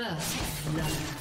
First love.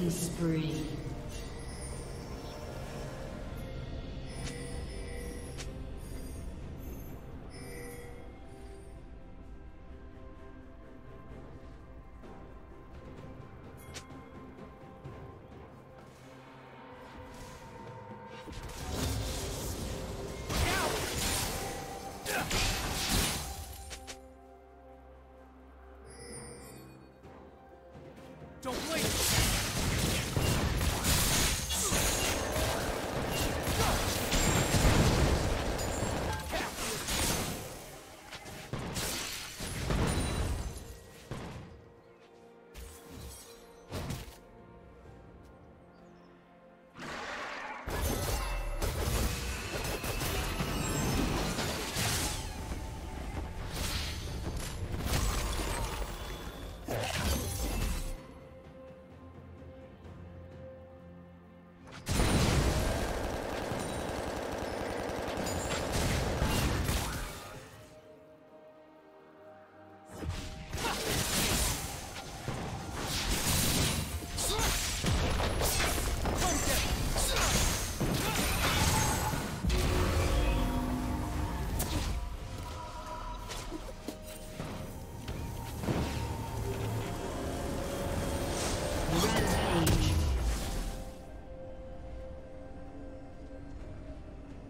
Killing spree. Don't wait!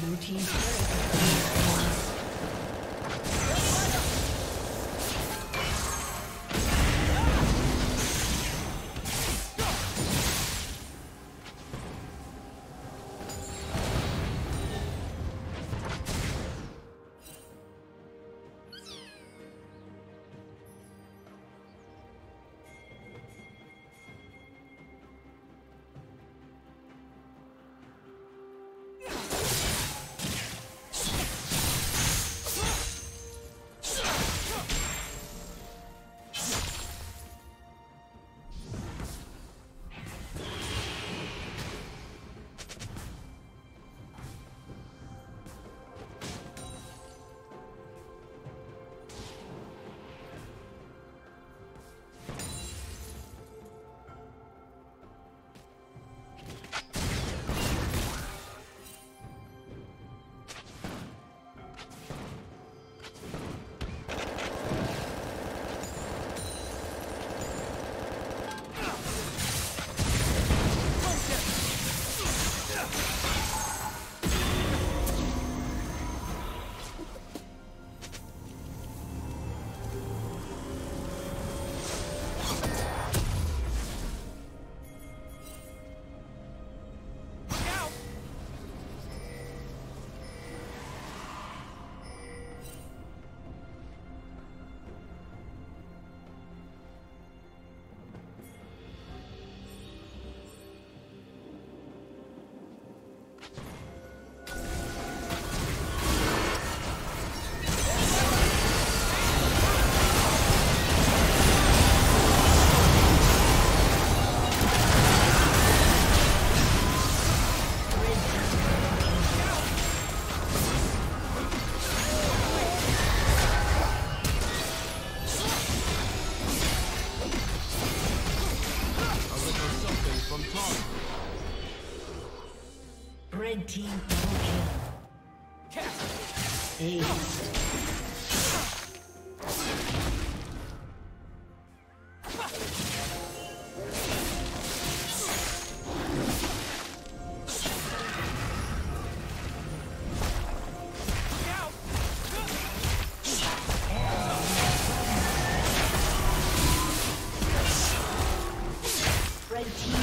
Blue team team double kill. Red team.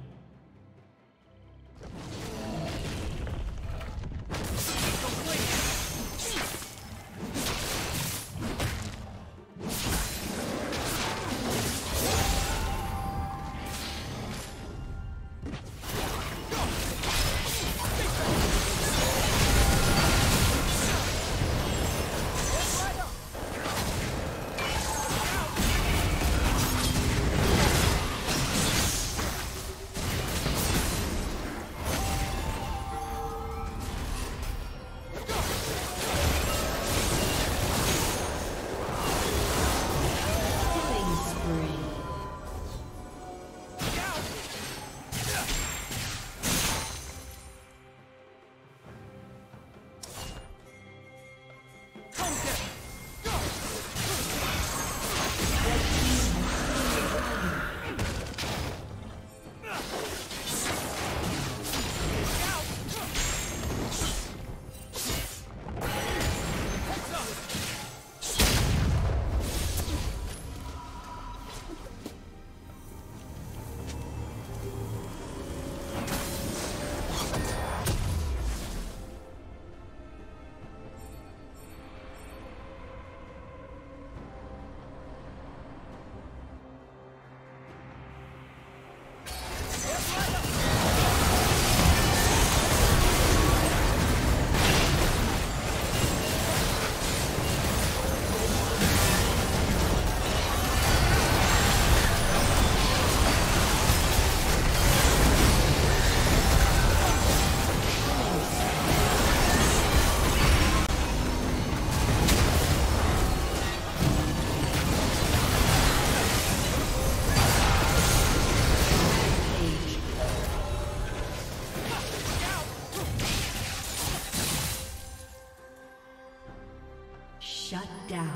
Shut down.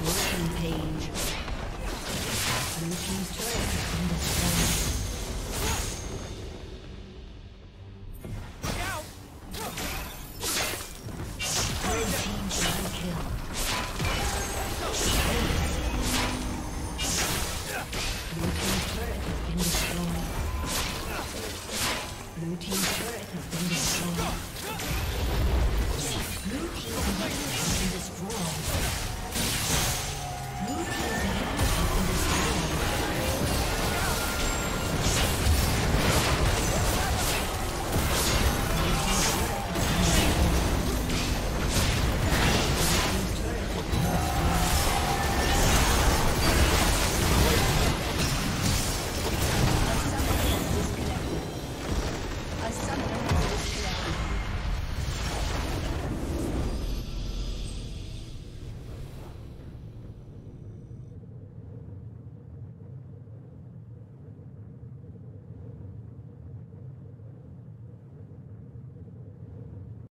Blue team turret has been destroyed. Blue team.